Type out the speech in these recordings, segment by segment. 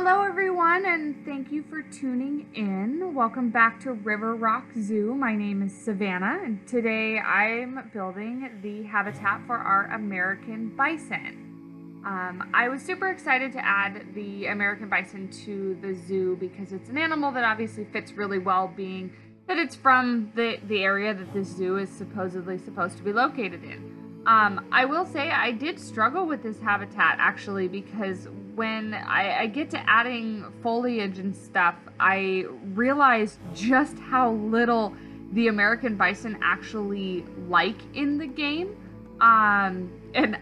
Hello everyone, and thank you for tuning in. Welcome back to River Rock Zoo. My name is Savannah, and today I'm building the habitat for our American bison. I was super excited to add the American bison to the zoo because it's an animal that obviously fits really well, being that it's from the area that this zoo is supposed to be located in. I will say I did struggle with this habitat actually, because when I get to adding foliage and stuff, I realized just how little the American bison actually like in the game. And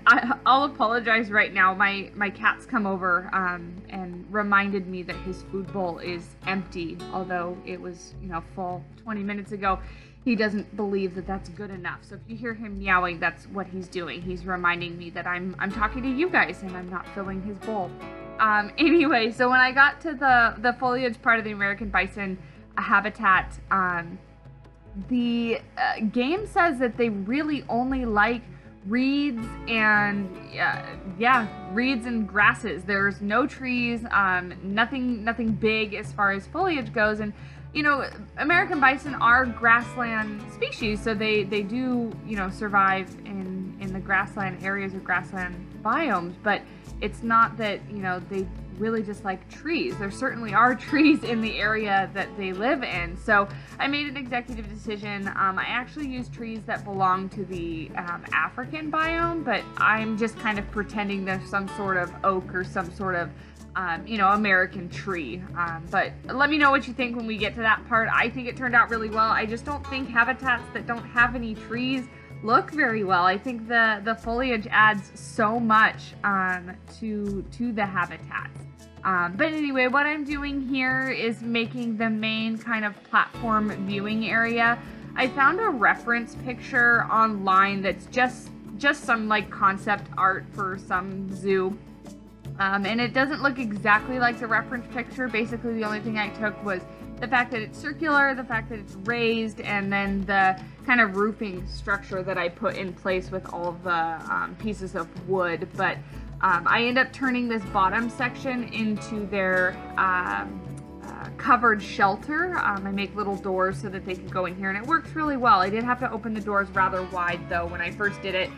I'll apologize right now. My cat's come over and reminded me that his food bowl is empty, although it was, you know, full 20 minutes ago. He doesn't believe that that's good enough. So if you hear him meowing, that's what he's doing. He's reminding me that I'm talking to you guys and I'm not filling his bowl. Anyway, so when I got to the foliage part of the American bison habitat, the game says that they really only like reeds and reeds and grasses. There's no trees, nothing big as far as foliage goes. And you know, American bison are grassland species, so they do, you know, survive in the grassland areas or grassland biomes, but it's not that, you know, they really just like trees. There certainly are trees in the area that they live in, so I made an executive decision. I actually use trees that belong to the African biome, but I'm just kind of pretending there's some sort of oak or some sort of you know, American tree. But let me know what you think when we get to that part. I think it turned out really well. I just don't think habitats that don't have any trees look very well. I think the foliage adds so much to the habitat. But anyway, what I'm doing here is making the main kind of platform viewing area. I found a reference picture online that's just some like concept art for some zoo. And it doesn't look exactly like the reference picture. Basically, the only thing I took was the fact that it's circular, the fact that it's raised, and then the kind of roofing structure that I put in place with all the pieces of wood. But I end up turning this bottom section into their covered shelter. I make little doors so that they can go in here, and it works really well. I did have to open the doors rather wide, though, when I first did it.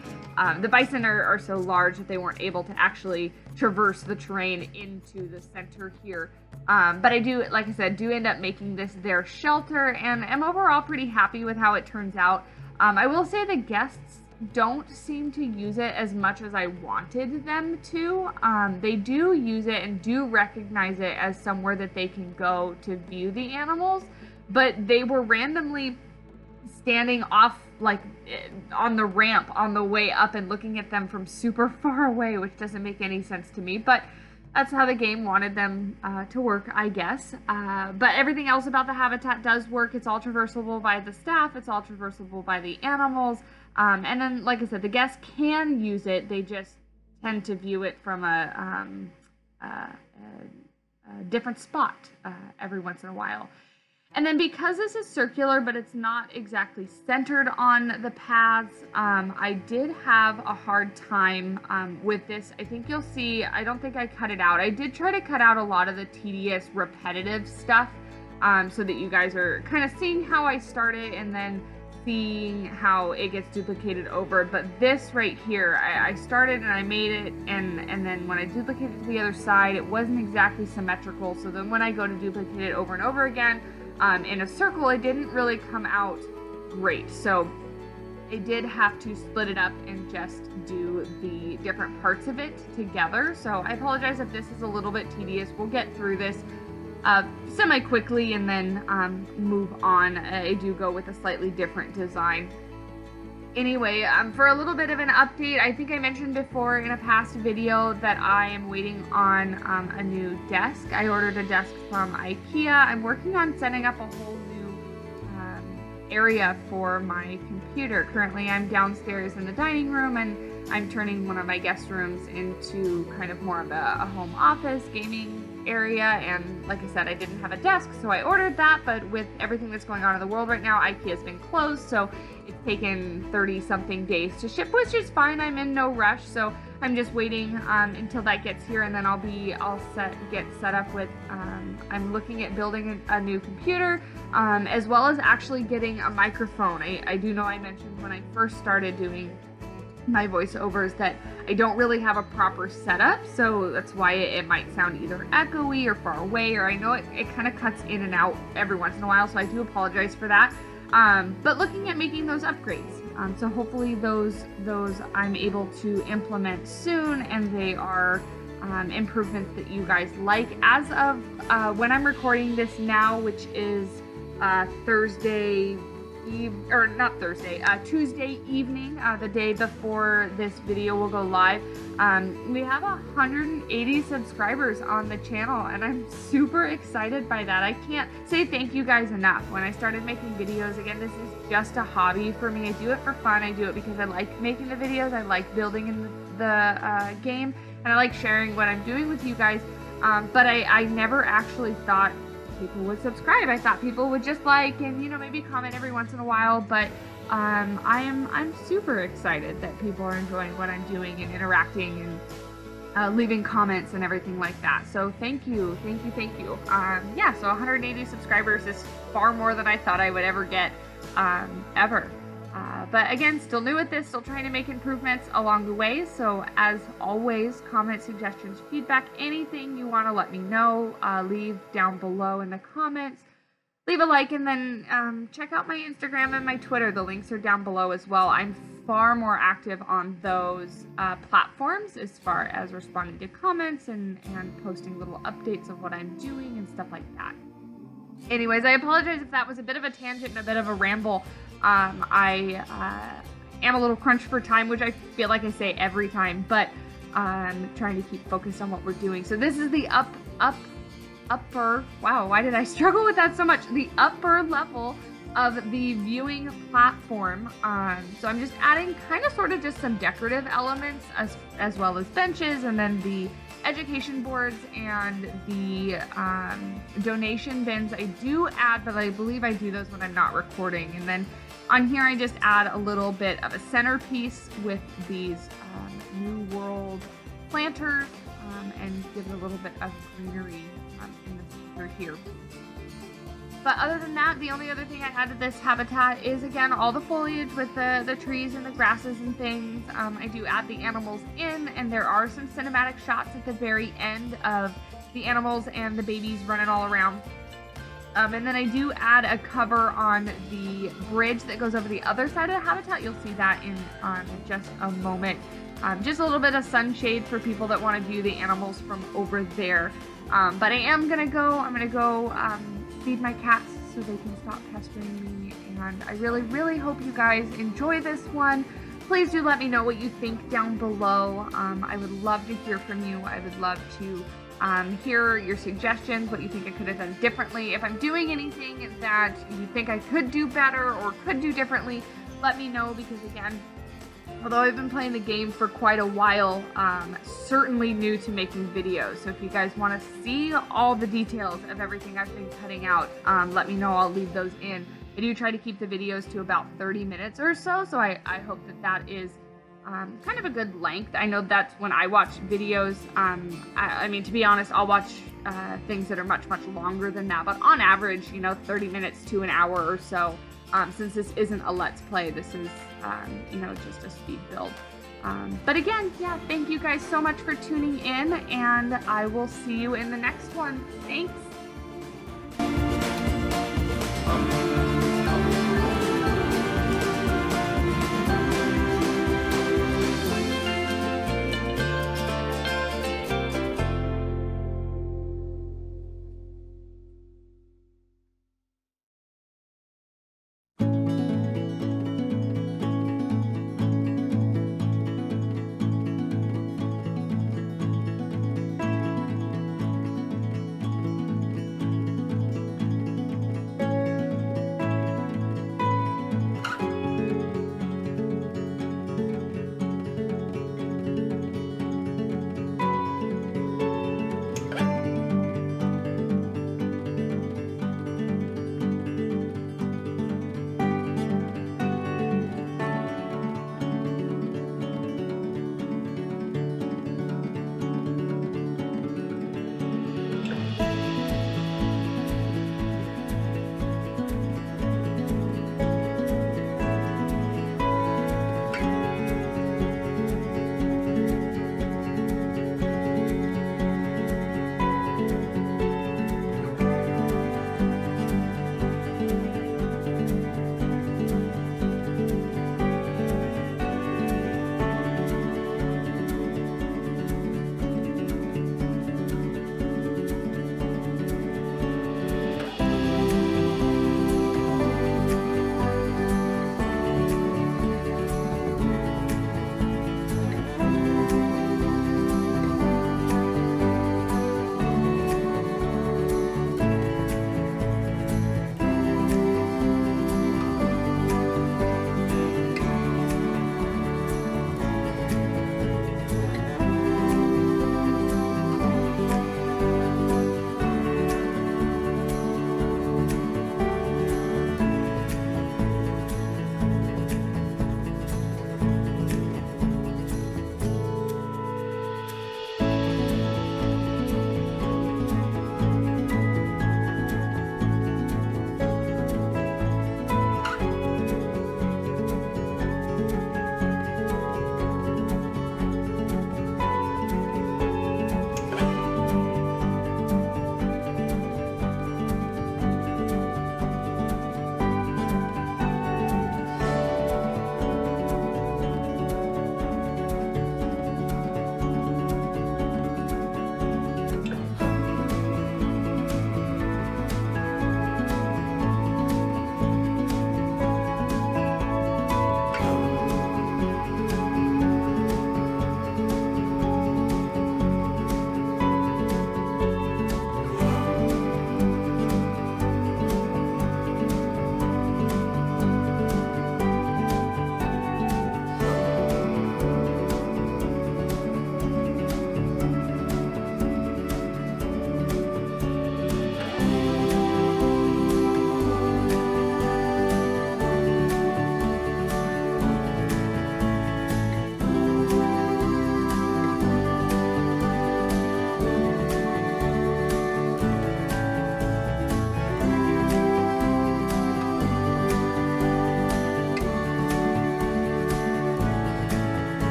The bison are so large that they weren't able to actually traverse the terrain into the center here. But I do, like I said, do end up making this their shelter, and I'm overall pretty happy with how it turns out. I will say the guests don't seem to use it as much as I wanted them to. They do use it and do recognize it as somewhere that they can go to view the animals, but they were randomly standing off like on the ramp on the way up and looking at them from super far away, which doesn't make any sense to me, but that's how the game wanted them to work, I guess. But everything else about the habitat does work. It's all traversable by the staff, it's all traversable by the animals, and then, like I said, the guests can use it. They just tend to view it from a different spot every once in a while. And then because this is circular, but it's not exactly centered on the paths, I did have a hard time with this. I think you'll see, I don't think I cut it out. I did try to cut out a lot of the tedious, repetitive stuff so that you guys are kind of seeing how I started and then seeing how it gets duplicated over. But this right here, I started and I made it, and then when I duplicated it to the other side, it wasn't exactly symmetrical. So then when I go to duplicate it over and over again, in a circle, it didn't really come out great, so I did have to split it up and just do the different parts of it together. So I apologize if this is a little bit tedious. We'll get through this semi-quickly and then move on. I do go with a slightly different design. Anyway, for a little bit of an update, I think I mentioned before in a past video that I am waiting on a new desk. I ordered a desk from IKEA. I'm working on setting up a whole new area for my computer. Currently, I'm downstairs in the dining room, and I'm turning one of my guest rooms into kind of more of a home office gaming area. And like I said, I didn't have a desk, so I ordered that, but with everything that's going on in the world right now, IKEA's been closed, so it's taken 30-something days to ship, which is fine. I'm in no rush, so I'm just waiting until that gets here, and then I'll be all set, get set up with, I'm looking at building a new computer, as well as actually getting a microphone. I do know I mentioned when I first started doing my voiceovers that I don't really have a proper setup, so that's why it might sound either echoey or far away, or I know it kind of cuts in and out every once in a while, so I do apologize for that. But looking at making those upgrades, so hopefully those I'm able to implement soon, and they are improvements that you guys like. As of when I'm recording this now, which is Thursday Eve, or not Thursday, Tuesday evening, the day before this video will go live, we have 180 subscribers on the channel, and I'm super excited by that. I can't say thank you guys enough. When I started making videos, again, this is just a hobby for me. I do it for fun. I do it because I like making the videos, I like building in the game, and I like sharing what I'm doing with you guys, but I never actually thought people would subscribe. I thought people would just like, and you know, maybe comment every once in a while, but I'm super excited that people are enjoying what I'm doing and interacting and leaving comments and everything like that. So thank you, thank you, thank you. Yeah, so 180 subscribers is far more than I thought I would ever get, ever. But again, still new at this, still trying to make improvements along the way. So as always, comments, suggestions, feedback, anything you want to let me know, leave down below in the comments. Leave a like, and then check out my Instagram and my Twitter. The links are down below as well. I'm far more active on those platforms as far as responding to comments and posting little updates of what I'm doing and stuff like that. Anyways, I apologize if that was a bit of a tangent and a bit of a ramble. I am a little crunched for time, which I feel like I say every time, but I'm trying to keep focused on what we're doing. So this is the upper, wow, why did I struggle with that so much? The upper level of the viewing platform. So I'm just adding kind of sort of just some decorative elements as well as benches, and then the education boards and the donation bins I do add, but I believe I do those when I'm not recording. And then on here I just add a little bit of a centerpiece with these New World planters and give it a little bit of greenery in the center here. But other than that, the only other thing I add to this habitat is, again, all the foliage with the trees and the grasses and things. I do add the animals in, and there are some cinematic shots at the very end of the animals and the babies running all around. And then I do add a cover on the bridge that goes over the other side of the habitat. You'll see that in just a moment. Just a little bit of sunshade for people that want to view the animals from over there. But I am going to go, feed my cats so they can stop pestering me, and I really, really hope you guys enjoy this one. Please do let me know what you think down below. I would love to hear from you. I would love to hear your suggestions, what you think I could have done differently. If I'm doing anything that you think I could do better or could do differently, let me know, because again, although I've been playing the game for quite a while, certainly new to making videos. So if you guys want to see all the details of everything I've been cutting out, let me know. I'll leave those in. I do try to keep the videos to about 30 minutes or so, so I hope that is kind of a good length. I know that's when I watch videos. I mean, to be honest, I'll watch things that are much, much longer than that. But on average, you know, 30 minutes to an hour or so. Since this isn't a let's play, this is, you know, just a speed build. But again, yeah, thank you guys so much for tuning in, and I will see you in the next one. Thanks.